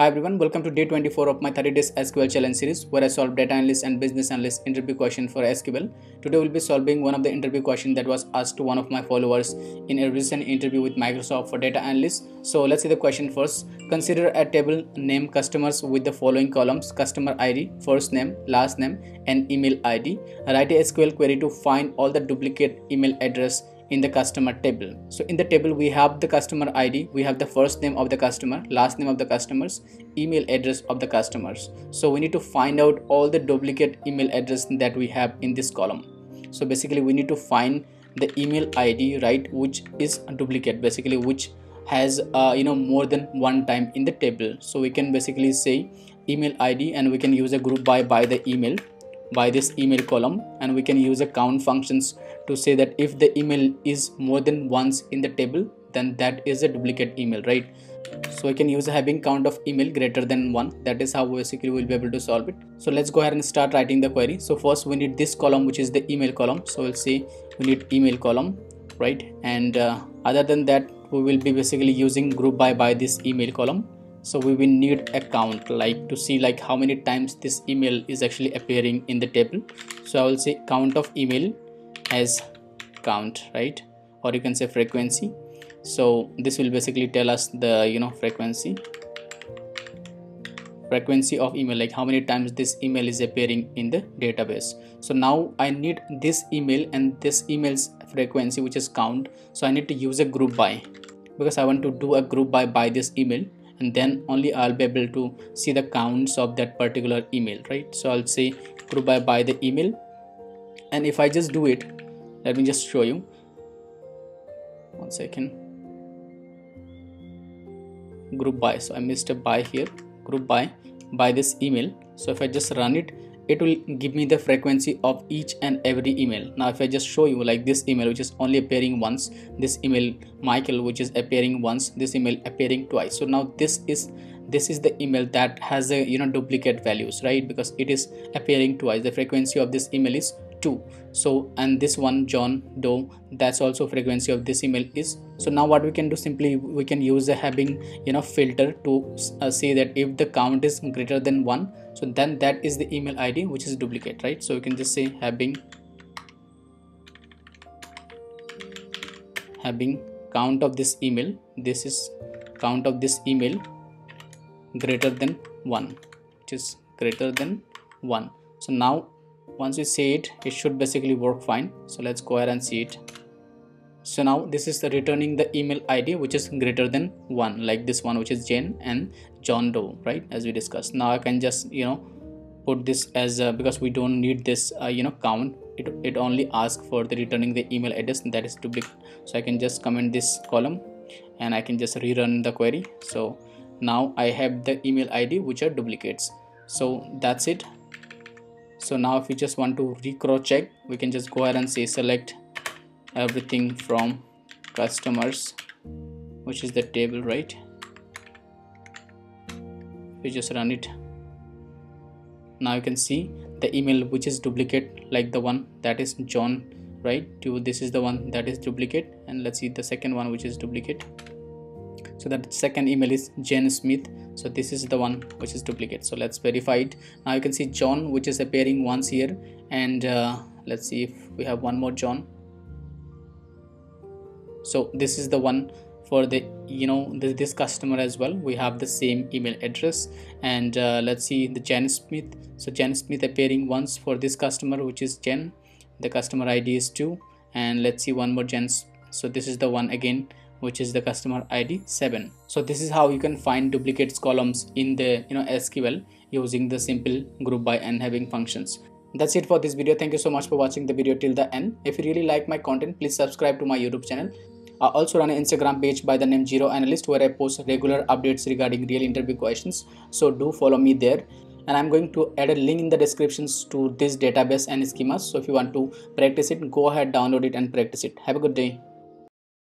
Hi everyone, welcome to day 24 of my 30 days SQL challenge series where I solve data analyst and business analyst interview question for SQL. Today we'll be solving one of the interview question that was asked to one of my followers in a recent interview with Microsoft for data analyst. So let's see the question first. Consider a table name customers with the following columns: customer ID, first name, last name and email ID. Write a SQL query to find all the duplicate email address in the customer table. So in the table we have the customer ID, we have the first name of the customer, last name of the customers, email address of the customers. So we need to find out all the duplicate email address that we have in this column. So basically we need to find the email ID, right, which is a duplicate, basically which has more than one time in the table. So we can basically say email ID and we can use a group by the email, by this email column, and we can use a count functions to say that if the email is more than once in the table, then that is a duplicate email, right? So we can use a having count of email greater than one. That is how basically we'll be able to solve it. So let's go ahead and start writing the query. So first we need this column, which is the email column. So we'll say we need email column, right? And other than that, we will be basically using group by this email column. So we will need a count, like to see like how many times this email is actually appearing in the table. So I will say count of email as count, right? Or you can say frequency. So this will basically tell us the frequency of email, like how many times this email is appearing in the database. So now I need this email and this email's frequency, which is count. So I need to use a group by, because I want to do a group by this email. And then only I'll be able to see the counts of that particular email, right? So I'll say group by the email. And if I just do it, let me just show you. One second. Group by. So I missed a by here. Group by this email. So if I just run it, it will give me the frequency of each and every email. Now if I just show you, like this email which is only appearing once, this email Michael which is appearing once, this email appearing twice. So now this is the email that has a duplicate values, right? Because it is appearing twice. The frequency of this email is 2. So and this one John Doe, that's also frequency of this email is. So now what we can do, simply we can use a having filter to say that if the count is greater than 1, so then that is the email ID which is duplicate, right? So we can just say having count of this email, this is count of this email greater than 1, which is greater than 1. So now once we see it, it should basically work fine. So let's go ahead and see it. So now this is returning the email ID which is greater than 1, like this one which is Jane and John Doe, right, as we discussed. Now I can just put this as because we don't need this count. It only asks for the returning the email address that is duplicate. So I can just comment this column and I can just rerun the query. So now I have the email ID which are duplicates. So that's it. So now if we just want to recross check, we can just go ahead and say select everything from customers, which is the table, right? We just run it. Now you can see the email which is duplicate, like the one that is John, right? To this is the one that is duplicate, and let's see the second one which is duplicate. So that second email is Jane Smith. So this is the one which is duplicate. So let's verify it. Now you can see John which is appearing once here, and let's see if we have one more John. So this is the one for the this customer as well. We have the same email address, and let's see the Jane Smith. So Jane Smith appearing once for this customer, which is Jen. The customer ID is 2, and let's see one more Jen. So this is the one again, which is the customer ID 7. So this is how you can find duplicates columns in the SQL using the simple group by and having functions. That's it for this video. Thank you so much for watching the video till the end. If you really like my content, please subscribe to my YouTube channel. I also run an Instagram page by the name Zero Analyst where I post regular updates regarding real interview questions. So do follow me there. And I'm going to add a link in the descriptions to this database and schemas. So if you want to practice it, go ahead, download it and practice it. Have a good day.